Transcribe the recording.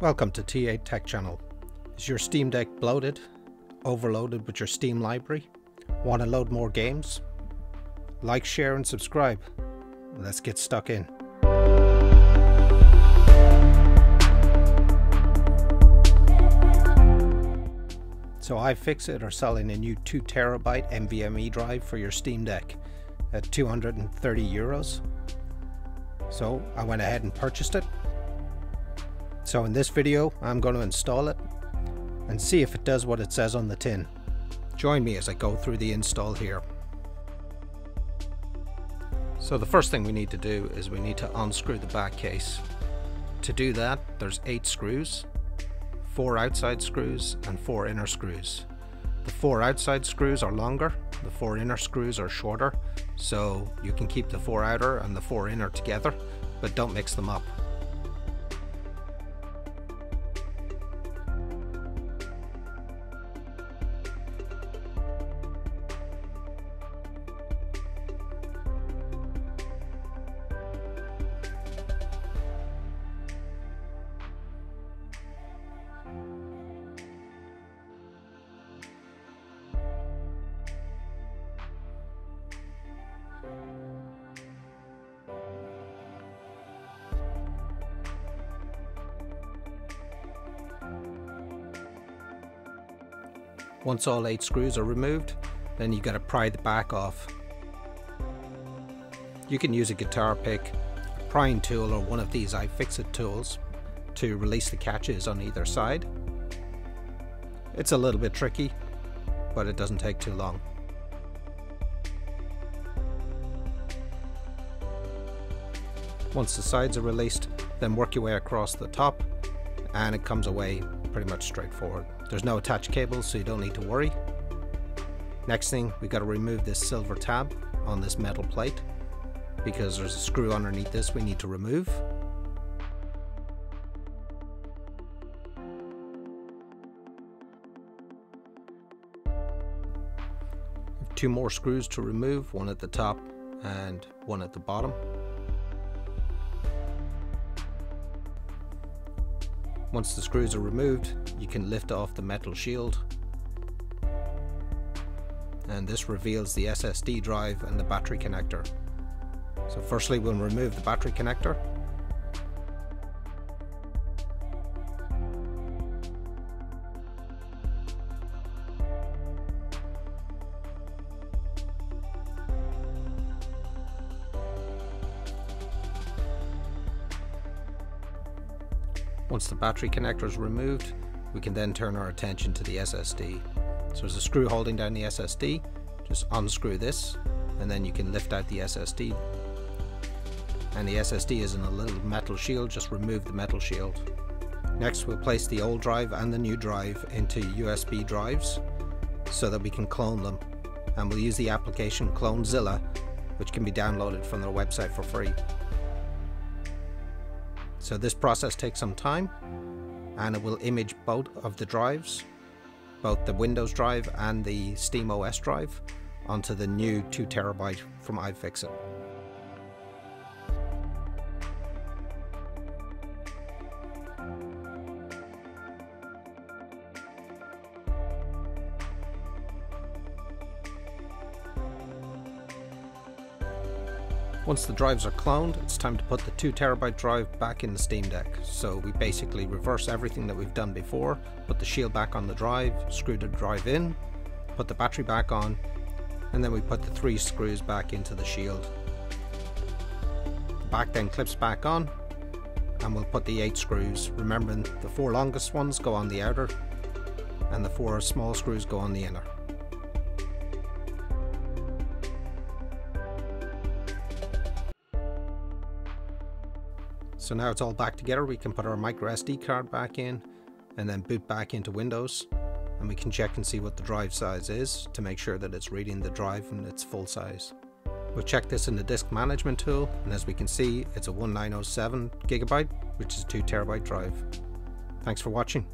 Welcome to T8 Tech Channel. Is your Steam Deck bloated? Overloaded with your Steam library? Want to load more games? Like, share and subscribe. Let's get stuck in. So iFixit are selling a new 2TB NVMe drive for your Steam Deck at €230. So I went ahead and purchased it. So in this video, I'm going to install it and see if it does what it says on the tin. Join me as I go through the install here. So the first thing we need to do is we need to unscrew the back case. To do that, there's 8 screws, 4 outside screws and 4 inner screws. The 4 outside screws are longer, the 4 inner screws are shorter, so you can keep the 4 outer and the 4 inner together, but don't mix them up. Once all 8 screws are removed, then you got to pry the back off. You can use a guitar pick, a prying tool or one of these iFixit tools to release the catches on either side. It's a little bit tricky, but it doesn't take too long. Once the sides are released, then work your way across the top and it comes away pretty much straightforward. There's no attached cables, so you don't need to worry. Next thing, we've got to remove this silver tab on this metal plate because there's a screw underneath this we need to remove. Two more screws to remove, one at the top and one at the bottom. Once the screws are removed, you can lift off the metal shield, and this reveals the SSD drive and the battery connector. So firstly, we'll remove the battery connector. Once the battery connector is removed, we can then turn our attention to the SSD. So there's a screw holding down the SSD, just unscrew this and then you can lift out the SSD. And the SSD is in a little metal shield, just remove the metal shield. Next we'll place the old drive and the new drive into USB drives so that we can clone them. And we'll use the application CloneZilla, which can be downloaded from their website for free. So this process takes some time and it will image both of the drives, both the Windows drive and the Steam OS drive, onto the new 2TB from iFixit. Once the drives are cloned, it's time to put the 2TB drive back in the Steam Deck. So we basically reverse everything that we've done before, put the shield back on the drive, screw the drive in, put the battery back on, and then we put the 3 screws back into the shield. The back then clips back on, and we'll put the 8 screws, remembering the 4 longest ones go on the outer, and the 4 small screws go on the inner. So now it's all back together, we can put our microSD card back in and then boot back into Windows, and we can check and see what the drive size is to make sure that it's reading the drive in its full size. We'll check this in the disk management tool, and as we can see it's a 1907 gigabyte, which is a 2TB drive. Thanks for watching.